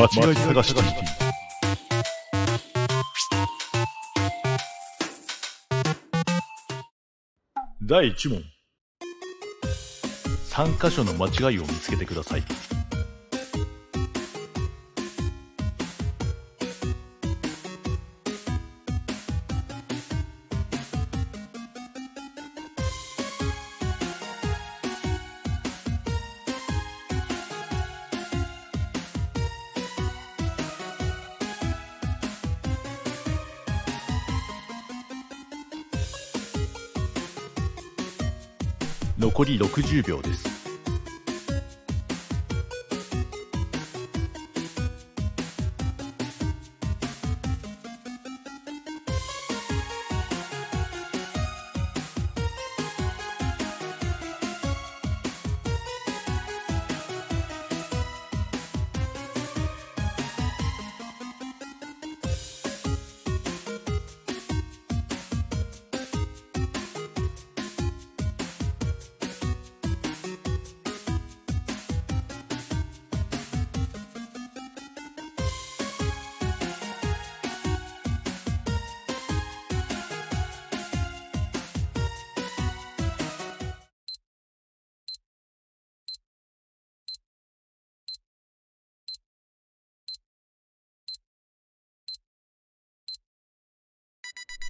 間違い探しキキ第1問、3か所の間違いを見つけてください。残り60秒です。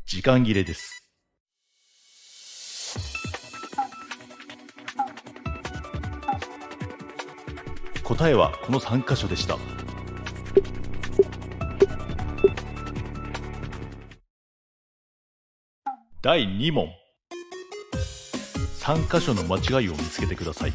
時間切れです。答えはこの3か所でした。第2問、3か所の間違いを見つけてください。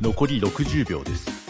残り60秒です。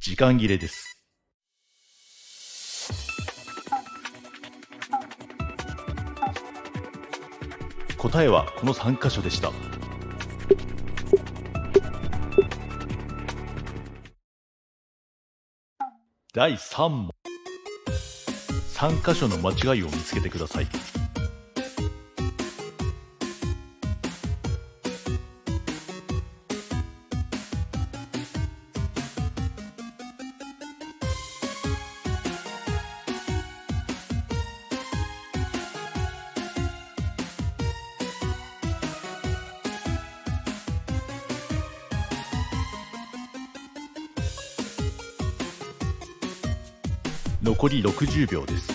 時間切れです。答えはこの3か所でした。第3問、3か所の間違いを見つけてください。残り60秒です。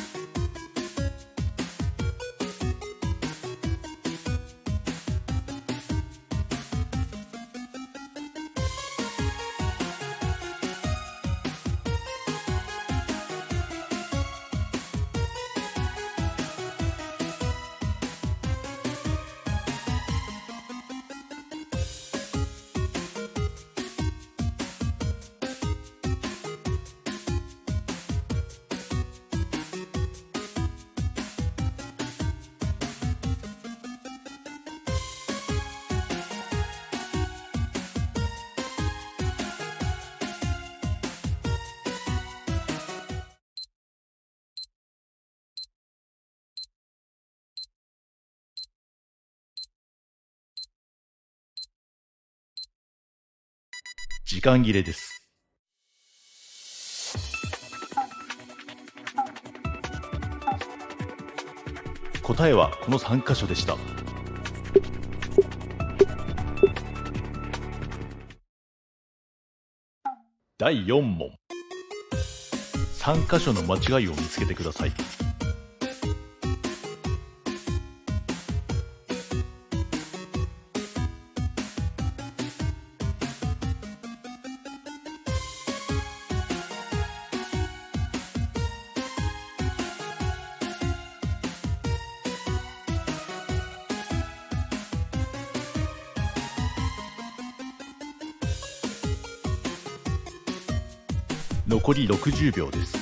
時間切れです。答えはこの3カ所でした。第4問。3カ所の間違いを見つけてください。残り60秒です。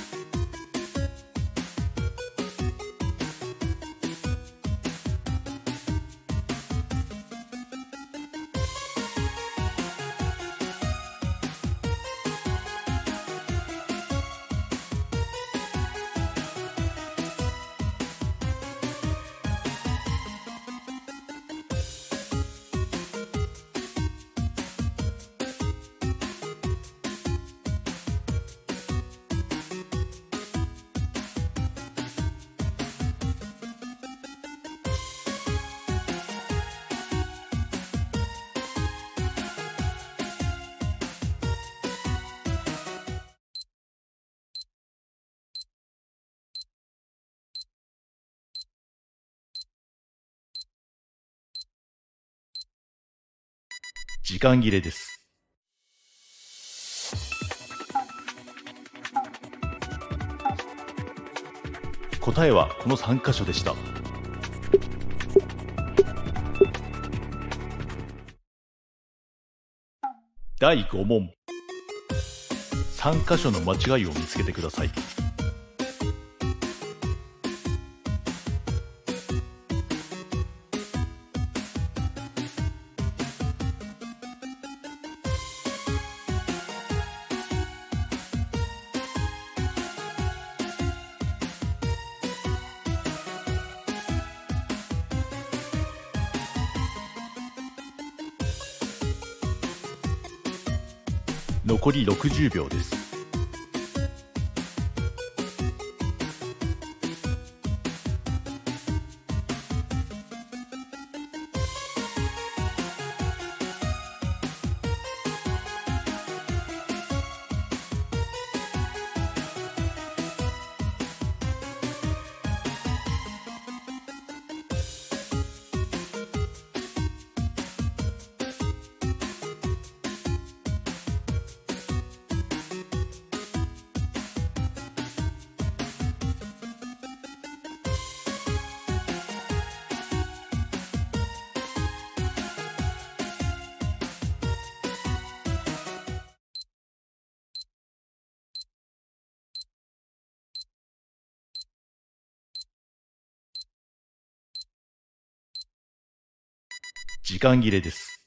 時間切れです。答えはこの3カ所でした。第5問。3カ所の間違いを見つけてください。残り60秒です。時間切れです。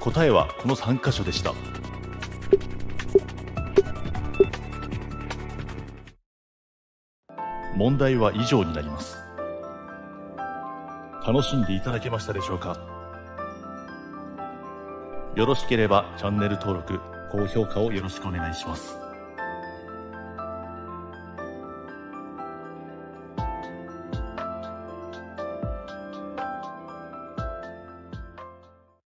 答えはこの3カ所でした。問題は以上になります。楽しんでいただけましたでしょうか？よろしければチャンネル登録、高評価をよろしくお願いします。